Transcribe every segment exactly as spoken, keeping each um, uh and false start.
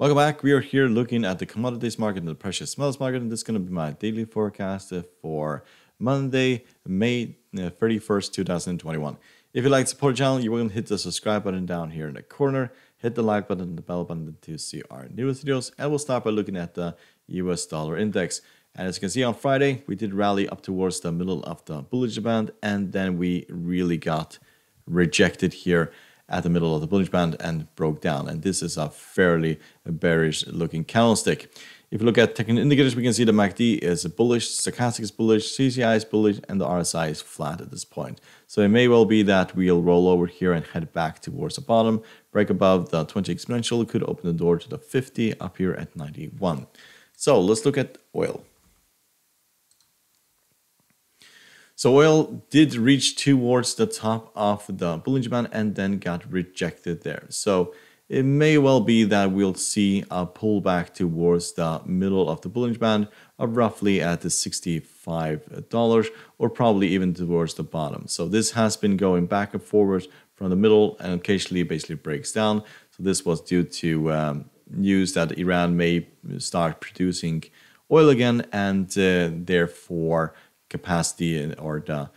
Welcome back. We are here looking at the commodities market and the precious metals market, and this is going to be my daily forecast for Monday, May thirty-first, two thousand twenty-one. If you'd like to support the channel, you're going to hit the subscribe button down here in the corner, hit the like button and the bell button to see our newest videos, and we'll start by looking at the U S dollar index. And as you can see, on Friday, we did rally up towards the middle of the Bollinger Band, and then we really got rejected here at the middle of the Bollinger Band and broke down. And this is a fairly bearish looking candlestick. If you look at technical indicators, we can see the M A C D is bullish, stochastic is bullish, C C I is bullish, and the R S I is flat at this point. So it may well be that we'll roll over here and head back towards the bottom. Break above the twenty exponential could open the door to the fifty up here at ninety-one. So let's look at oil. So oil did reach towards the top of the Bollinger Band and then got rejected there. So it may well be that we'll see a pullback towards the middle of the Bollinger Band of roughly at the sixty-five dollars or probably even towards the bottom. So this has been going back and forward from the middle and occasionally basically breaks down. So this was due to um, news that Iran may start producing oil again and uh, therefore capacity or the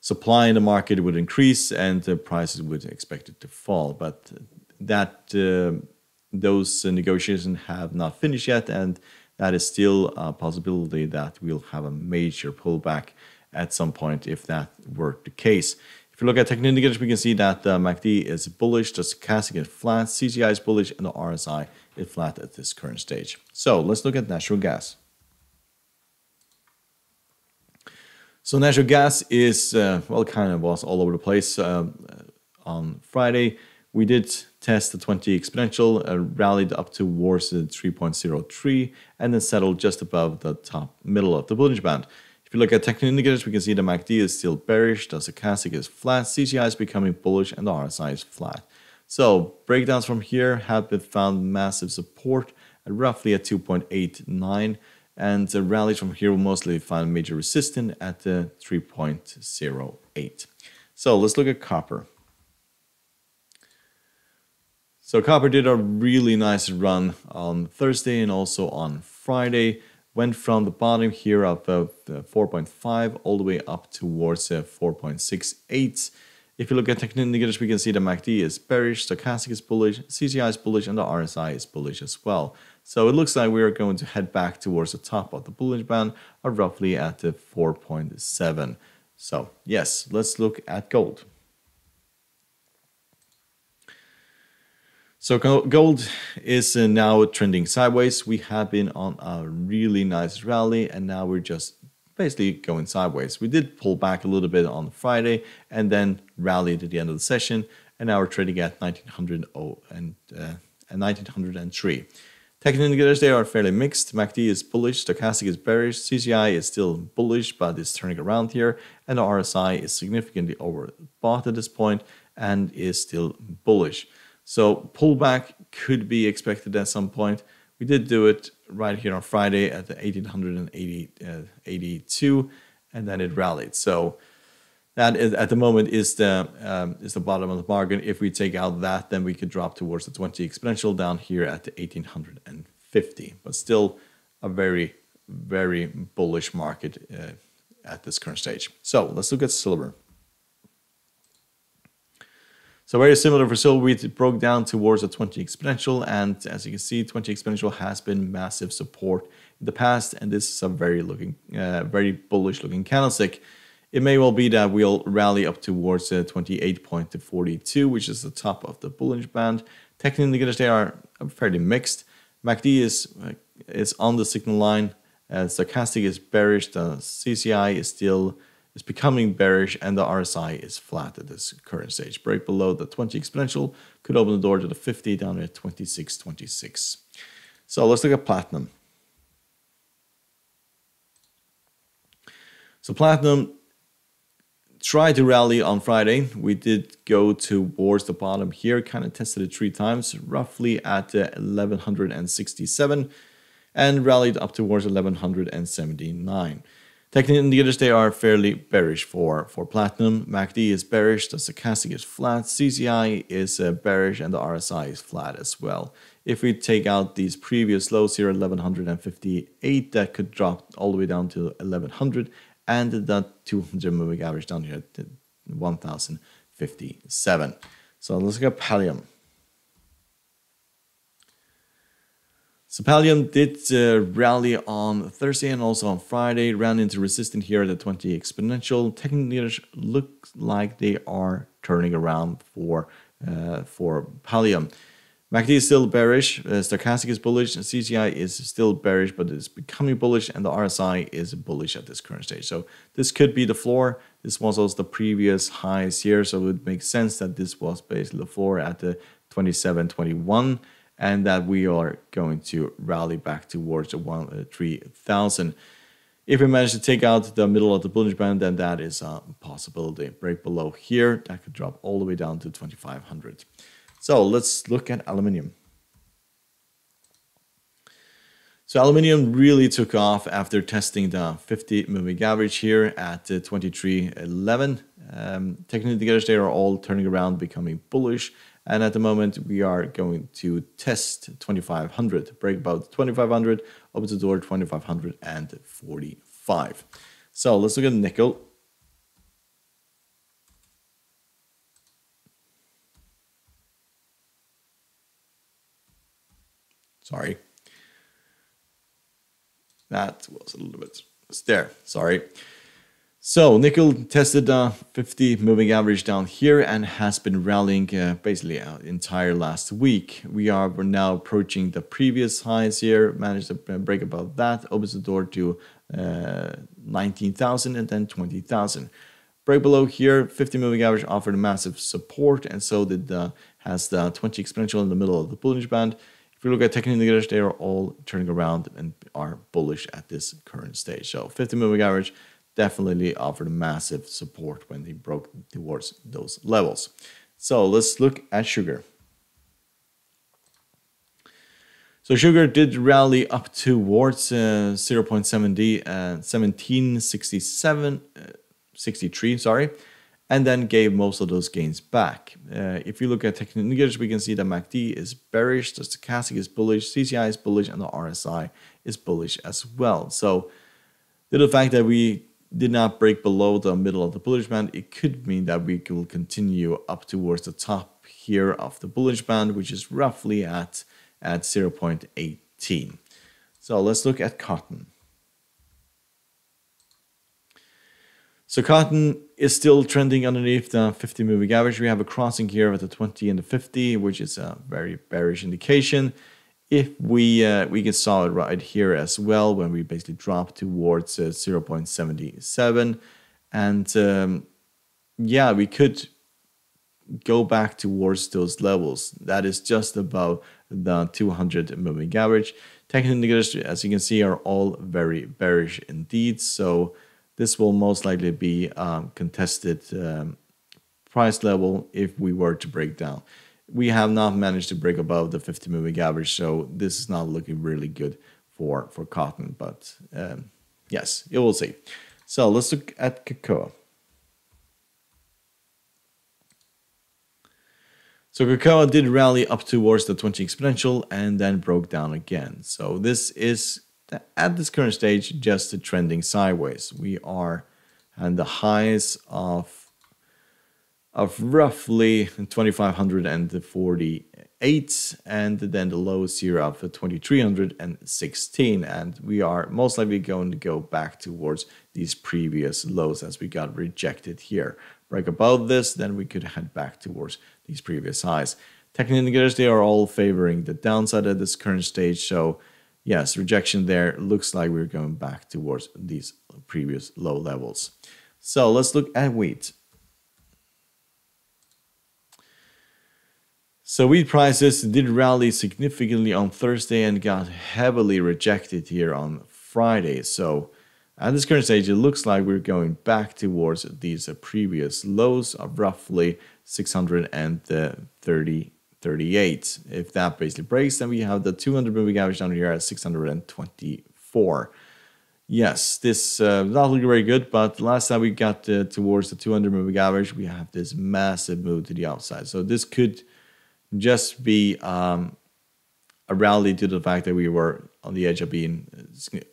supply in the market would increase and the prices would expect it to fall. But that uh, those negotiations have not finished yet, and that is still a possibility that we'll have a major pullback at some point if that were the case. If you look at technical indicators, we can see that the M A C D is bullish, the stochastic is flat, C C I is bullish, and the R S I is flat at this current stage. So let's look at natural gas. So natural gas is, uh, well, kind of was all over the place. Um, on Friday, we did test the twenty exponential, uh, rallied up towards the three point zero three, and then settled just above the top middle of the Bollinger Band. If you look at technical indicators, we can see the M A C D is still bearish, the stochastic is flat, C C I is becoming bullish, and the R S I is flat. So breakdowns from here have been found massive support at roughly at two point eight nine. And the rallies from here will mostly find major resistance at the three point zero eight. So let's look at copper. So copper did a really nice run on Thursday and also on Friday. Went from the bottom here of four point five all the way up towards four point six eight. If you look at technical indicators, we can see the M A C D is bearish, stochastic is bullish, C C I is bullish, and the R S I is bullish as well. So it looks like we are going to head back towards the top of the Bollinger Band, or roughly at the four point seven. So yes, let's look at gold. So gold is now trending sideways. We have been on a really nice rally, and now we're just basically going sideways. We did pull back a little bit on Friday and then rallied at the end of the session, and now we're trading at nineteen hundred and nineteen oh three. Technical indicators, they are fairly mixed. M A C D is bullish, stochastic is bearish, C C I is still bullish, but it's turning around here, and the R S I is significantly overbought at this point and is still bullish. So pullback could be expected at some point. We did do it right here on Friday at the eighteen eighty-two, and then it rallied. So that is, at the moment is the um, is the bottom of the bargain. If we take out that, then we could drop towards the twenty exponential down here at the eighteen fifty. But still a very, very bullish market uh, at this current stage. So let's look at silver. So very similar for silver, we broke down towards the twenty exponential, and as you can see, twenty exponential has been massive support in the past, and this is a very looking, uh, very bullish looking candlestick. It may well be that we'll rally up towards uh, twenty-eight point four two, which is the top of the Bollinger Band. Technical indicators, they are fairly mixed. M A C D is uh, is on the signal line, uh, stochastic is bearish, the C C I is still. It's becoming bearish, and the R S I is flat at this current stage. Break below the twenty exponential could open the door to the fifty down at twenty-six twenty-six. So let's look at platinum. So platinum tried to rally on Friday. We did go towards the bottom here, kind of tested it three times, roughly at eleven sixty-seven, and rallied up towards eleven seventy-nine. Technically, indicators, they are fairly bearish for, for platinum. M A C D is bearish, the stochastic is flat, C C I is uh, bearish, and the R S I is flat as well. If we take out these previous lows here, eleven fifty-eight, that could drop all the way down to eleven hundred, and that two hundred moving average down here at one thousand fifty-seven. So let's look at Pallium. So Pallium did uh, rally on Thursday and also on Friday, ran into resistance here at the twenty exponential. Technically, looks like they are turning around for uh, for Pallium. M A C D is still bearish, uh, stochastic is bullish, C C I is still bearish, but it's becoming bullish, and the R S I is bullish at this current stage. So this could be the floor. This was also the previous highs here, so it would make sense that this was basically the floor at the twenty-seven twenty-one. And that we are going to rally back towards the one, uh, three thousand. If we manage to take out the middle of the Bollinger Band, then that is a possibility. Break below here, that could drop all the way down to twenty-five hundred. So let's look at aluminium. So aluminium really took off after testing the fifty moving average here at uh, twenty-three eleven. Um, technical indicators, they are all turning around, becoming bullish. And at the moment, we are going to test twenty-five hundred, break about twenty-five hundred, open the door twenty-five forty-five. So let's look at nickel. Sorry. That was a little bit there. Sorry. So nickel tested the uh, fifty moving average down here and has been rallying uh, basically uh, entire last week. We are we're now approaching the previous highs here, managed to break above that, opens the door to uh, nineteen thousand and then twenty thousand. Break below here, fifty moving average offered massive support, and so did the, has the twenty exponential in the middle of the Bollinger Band. If you look at technical indicators, they are all turning around and are bullish at this current stage. So fifty moving average definitely offered massive support when they broke towards those levels. So let's look at sugar. So sugar did rally up towards uh, zero point seven D and seventeen sixty-seven, uh, sixty-three, sorry, and then gave most of those gains back. Uh, if you look at technical indicators, we can see that M A C D is bearish, the stochastic is bullish, C C I is bullish, and the R S I is bullish as well. So due to the fact that we did not break below the middle of the Bollinger Band, it could mean that we will continue up towards the top here of the Bollinger Band, which is roughly at, at zero point one eight. So let's look at cotton. So cotton is still trending underneath the fifty moving average. We have a crossing here at the twenty and the fifty, which is a very bearish indication. If we uh, we can saw it right here as well when we basically dropped towards uh, zero point seven seven, and um, yeah, we could go back towards those levels. That is just above the two hundred moving average. Technical indicators, as you can see, are all very bearish indeed. So this will most likely be a contested um, price level if we were to break down. We have not managed to break above the fifty moving average, so this is not looking really good for, for cotton, but um, yes, you will see. So let's look at cocoa. So cocoa did rally up towards the twenty exponential and then broke down again. So this is, at this current stage, just trending sideways. We are at the highs of of roughly twenty-five forty-eight, and then the lowest here of twenty-three sixteen, and we are most likely going to go back towards these previous lows as we got rejected here. Break above this, then we could head back towards these previous highs. Technical indicators, they are all favoring the downside at this current stage, so yes, rejection there looks like we're going back towards these previous low levels. So let's look at wheat. So wheat prices did rally significantly on Thursday and got heavily rejected here on Friday. So at this current stage, it looks like we're going back towards these previous lows of roughly six hundred thirty thirty-eight. If that basically breaks, then we have the two hundred moving average down here at six hundred twenty-four. yes, this uh, not looking very good, but last time we got uh, towards the two hundred moving average, we have this massive move to the outside. So this could just be um, a rally due to the fact that we were on the edge of being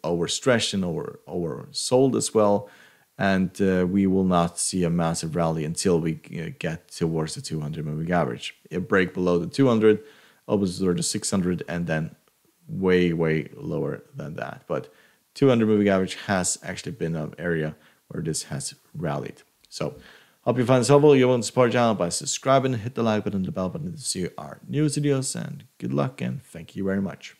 overstretched and over oversold as well. And uh, we will not see a massive rally until we you know, get towards the two hundred moving average. It breaks below the two hundred, opens to the six hundred, and then way, way lower than that. But two hundred moving average has actually been an area where this has rallied. So, hope you find this helpful. You want to support the channel by subscribing, hit the like button, the bell button to see our newest videos, and good luck and thank you very much.